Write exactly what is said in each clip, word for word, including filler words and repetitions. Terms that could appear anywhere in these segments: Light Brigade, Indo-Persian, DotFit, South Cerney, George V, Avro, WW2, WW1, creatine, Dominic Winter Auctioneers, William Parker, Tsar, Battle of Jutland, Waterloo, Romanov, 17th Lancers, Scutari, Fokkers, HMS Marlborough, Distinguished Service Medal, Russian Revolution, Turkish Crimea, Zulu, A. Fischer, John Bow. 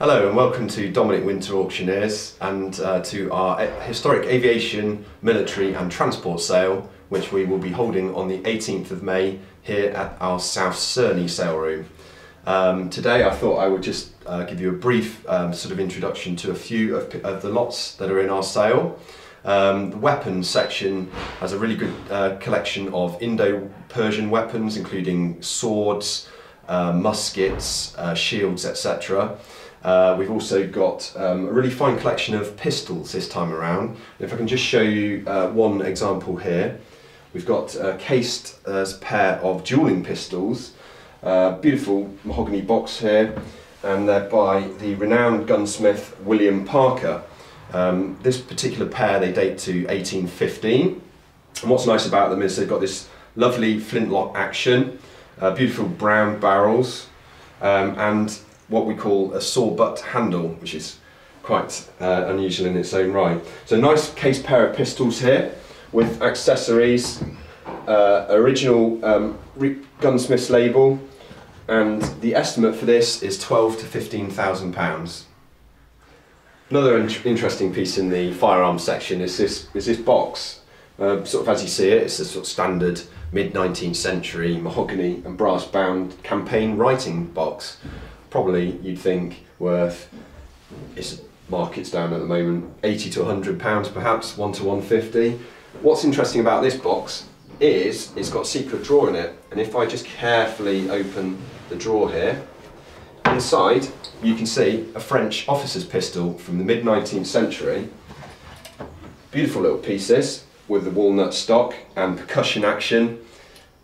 Hello and welcome to Dominic Winter Auctioneers and uh, to our historic aviation, military and transport sale, which we will be holding on the eighteenth of May here at our South Cerney sale room. Um, today I thought I would just uh, give you a brief um, sort of introduction to a few of, of the lots that are in our sale. Um, the weapons section has a really good uh, collection of Indo-Persian weapons, including swords, uh, muskets, uh, shields, et cetera. Uh, we've also got um, a really fine collection of pistols this time around. If I can just show you uh, one example here. We've got a cased uh, pair of dueling pistols, uh, beautiful mahogany box here, and they're by the renowned gunsmith William Parker. Um, this particular pair, they date to eighteen fifteen, and what's nice about them is they've got this lovely flintlock action, uh, beautiful brown barrels, um, and what we call a sawbutt handle, which is quite uh, unusual in its own right. So nice case pair of pistols here with accessories, uh, original um, gunsmith's label, and the estimate for this is twelve to fifteen thousand pounds. Another in interesting piece in the firearms section is this, is this box. Uh, sort of as you see it, it's a sort of standard mid-nineteenth century mahogany and brass bound campaign writing box. Probably you'd think worth, it's market's down at the moment, eighty to a hundred pounds perhaps, one to one fifty. What's interesting about this box is it's got a secret drawer in it, and if I just carefully open the drawer here, inside you can see a French officer's pistol from the mid-nineteenth century. Beautiful little pieces with the walnut stock and percussion action.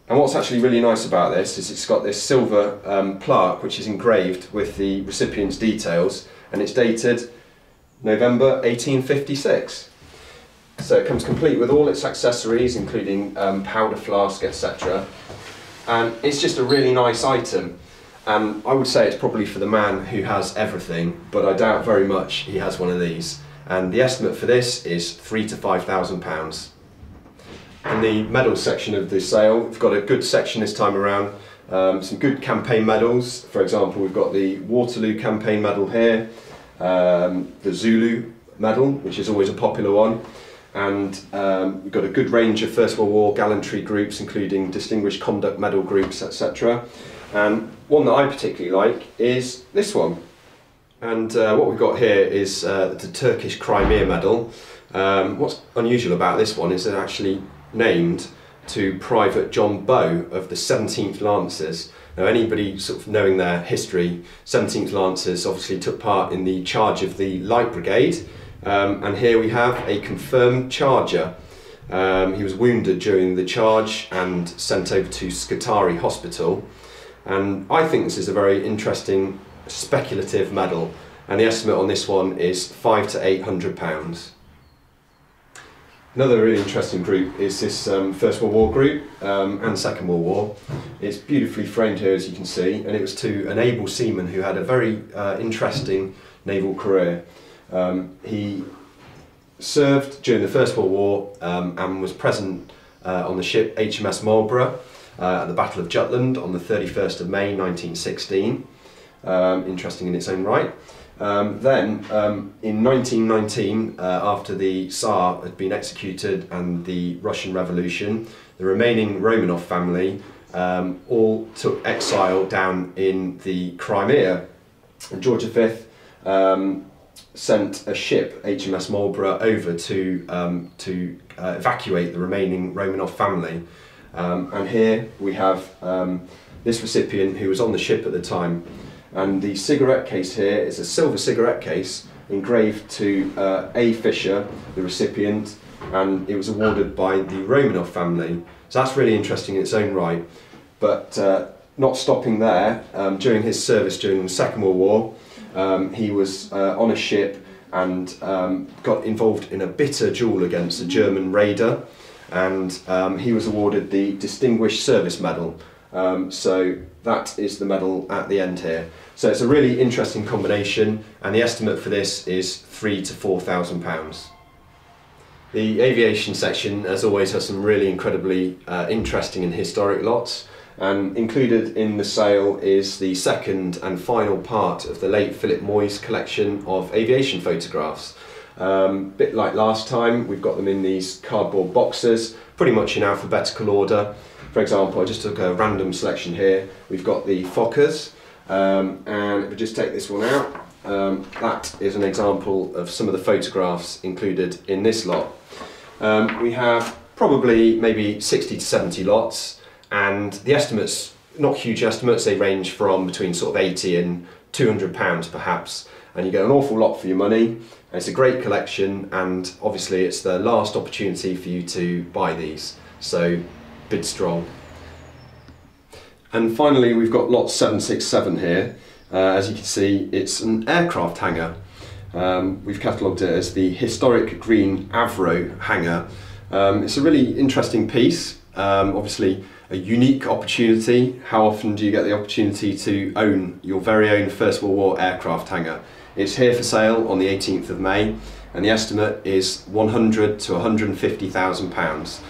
And what's actually really nice about this is it's got this silver um, plaque which is engraved with the recipient's details, and it's dated November eighteen fifty-six. So it comes complete with all its accessories, including um, powder flask, et cetera. And it's just a really nice item. And I would say it's probably for the man who has everything, but I doubt very much he has one of these. And the estimate for this is three to five thousand pounds. In the medals section of the sale, we've got a good section this time around, um, some good campaign medals. For example, we've got the Waterloo campaign medal here, um, the Zulu medal, which is always a popular one, and um, we've got a good range of First World War gallantry groups, including Distinguished Conduct Medal groups, et cetera. And one that I particularly like is this one. And uh, what we've got here is uh, the Turkish Crimea medal. Um, what's unusual about this one is that actually named to Private John Bow of the seventeenth Lancers. Now, anybody sort of knowing their history, seventeenth Lancers obviously took part in the charge of the Light Brigade, um, and here we have a confirmed charger. Um, he was wounded during the charge and sent over to Scutari Hospital, and I think this is a very interesting speculative medal, and the estimate on this one is five to eight hundred pounds. Another really interesting group is this um, First World War group um, and Second World War. It's beautifully framed here, as you can see, and it was to an able seaman who had a very uh, interesting naval career. Um, he served during the First World War um, and was present uh, on the ship H M S Marlborough uh, at the Battle of Jutland on the thirty-first of May nineteen sixteen. Um, interesting in its own right. Um, then, um, in nineteen nineteen, uh, after the Tsar had been executed and the Russian Revolution, the remaining Romanov family um, all took exile down in the Crimea. And George the Fifth um, sent a ship, H M S Marlborough, over to, um, to uh, evacuate the remaining Romanov family. Um, and here we have um, this recipient who was on the ship at the time. And the cigarette case here is a silver cigarette case engraved to uh, A. Fischer, the recipient, and it was awarded by the Romanov family. So that's really interesting in its own right. But uh, not stopping there, um, during his service during the Second World War, um, he was uh, on a ship and um, got involved in a bitter duel against a German raider, and um, he was awarded the Distinguished Service Medal. Um, so that is the medal at the end here. So it's a really interesting combination, and the estimate for this is three to four thousand pounds. The aviation section, as always, has some really incredibly uh, interesting and historic lots. Um, included in the sale is the second and final part of the late Philip Moy's collection of aviation photographs. Um, bit like last time, we've got them in these cardboard boxes, pretty much in alphabetical order. For example, I just took a random selection here. We've got the Fokkers, um, and if we just take this one out, um, that is an example of some of the photographs included in this lot. Um, we have probably maybe sixty to seventy lots, and the estimates, not huge estimates, they range from between sort of eighty and two hundred pounds perhaps, and you get an awful lot for your money. It's a great collection, and obviously it's the last opportunity for you to buy these, so bid strong. And finally we've got lot seven six seven here. Uh, as you can see, it's an aircraft hangar. Um, we've catalogued it as the historic green Avro hangar. Um, it's a really interesting piece. Um, obviously a unique opportunity. How often do you get the opportunity to own your very own First World War aircraft hangar? It's here for sale on the eighteenth of May, and the estimate is one hundred thousand to one hundred fifty thousand pounds.